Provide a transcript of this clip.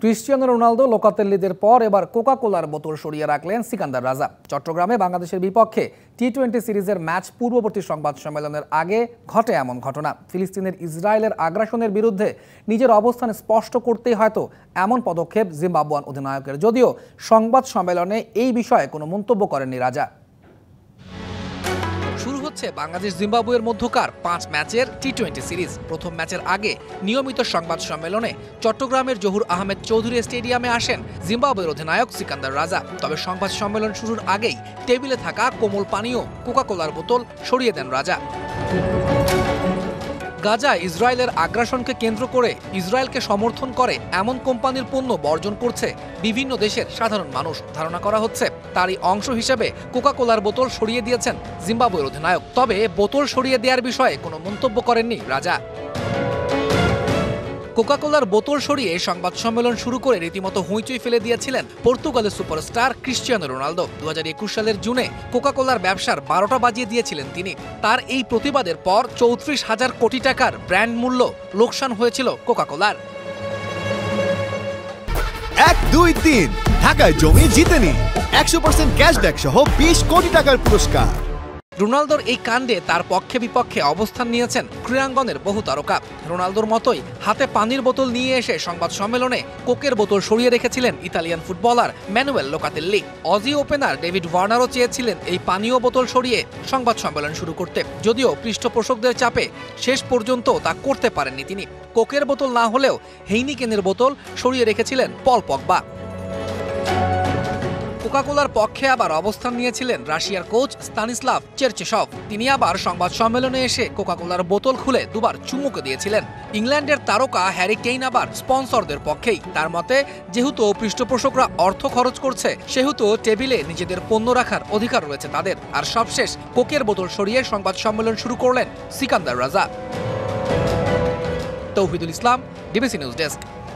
Cristiano Ronaldo লোকাতেল্লিদের পর এবার কোকাকোলার বোতল সরিয়ে রাখলেন সিকান্দার রাজা। চট্টগ্রামে বাংলাদেশের বিপক্ষে টি-20 সিরিজের ম্যাচ পূর্ববর্তী সংবাদ সম্মেলনের আগে ঘটে এমন ঘটনা। ফিলিস্তিনের ইসরায়েলের আগ্রাসনের বিরুদ্ধে নিজের অবস্থান স্পষ্ট করতেই হয়তো এমন পদক্ষেপ জিম্বাবুয়ান অধিনায়কের, যদিও সংবাদ সম্মেলনে এই বিষয়ে কোনো মন্তব্য করেননি রাজা। শুরু হচ্ছে বাংলাদেশ জিম্বাবুয়ের মধ্যকার 5 ম্যাচের টি-20 সিরিজ। প্রথম ম্যাচের আগে নিয়মিত সংবাদ সম্মেলনে চট্টগ্রামের জহুর আহমেদ চৌধুরী স্টেডিয়ামে আসেন জিম্বাবুয়ের অধিনায়ক সিকান্দার রাজা। তবে সংবাদ সম্মেলন শুরুর আগেই টেবিলে থাকা কোমল পানীয় কোকাকোলার বোতল সরিয়ে দেন রাজা। গাজা ইসরায়েলের আগ্রাসনকে কেন্দ্র করে ইসরায়েলকে সমর্থন করে এমন কোম্পানির পণ্য বর্জন করছে বিভিন্ন দেশের সাধারণ মানুষ। ধারণা করা হচ্ছে তারই অংশ হিসেবে কোকাকোলার বোতল সরিয়ে দিয়েছেন জিম্বাবুয়ের অধিনায়ক। তবে বোতল সরিয়ে দেওয়ার বিষয়ে কোনো মন্তব্য করেননি রাজা। কোকাকোলার বোতল সরিয়ে সংবাদ সম্মেলন শুরু করে রীতিমতো হইচই ফেলে দিয়েছিলেন পর্তুগালের সুপারস্টার ক্রিস্টিয়ানো রোনালদো। 2021 সালের জুনে কোকাকোলার ব্যবসার 12টা বাজিয়ে দিয়েছিলেন তিনি। তার এই প্রতিবাদের পর 34,000 কোটি টাকার ব্র্যান্ড মূল্য লোকসান হয়েছিল কোকাকোলার। 1, 2, 3 ঢাকায় জমি জিতে নিন 100% ক্যাশব্যাক সহ 20 কোটি টাকার পুরস্কার। রোনালদোর এই কাণ্ডে তার পক্ষে বিপক্ষে অবস্থান নিয়েছেন ক্রীড়াঙ্গনের বহু তারকা। রোনালদোর মতোই হাতে পানির বোতল নিয়ে এসে সংবাদ সম্মেলনে কোকের বোতল সরিয়ে রেখেছিলেন Italian footballer Manuel Locatelli. Aussie opener David ওয়ার্নারও চেয়েছিলেন এই পানীয় বোতল সরিয়ে সংবাদ সম্মেলন শুরু করতে, যদিও পৃষ্ঠপোষকদের চাপে শেষ পর্যন্ত তা করতে পারেননি তিনি। কোকের বোতল না হলেও হেইনিকেনের বোতল সরিয়ে রেখেছিলেন পল পগবা। কোকাকোলার পক্ষে আবার অবস্থান নিয়েছিলেন রাশিয়ার কোচ স্তানিস্লাভ চেরচেশভ। তিনি আবার সংবাদ সম্মেলনে এসে কোকাকোলার বোতল খুলে দুবার চুমুক দিয়েছিলেন। ইংল্যান্ডের তারকা হ্যারি কেইন আবার স্পন্সরদের পক্ষেই। তার মতে, যেহেতু পৃষ্ঠপোষকরা অর্থ খরচ করছে, সেহেতু টেবিলে নিজেদের পণ্য রাখার অধিকার রয়েছে তাদের। আর সবশেষ কোকের বোতল সরিয়ে সংবাদ সম্মেলন শুরু করলেন Sikandar Raza. Touhidul Islam, DBC news desk.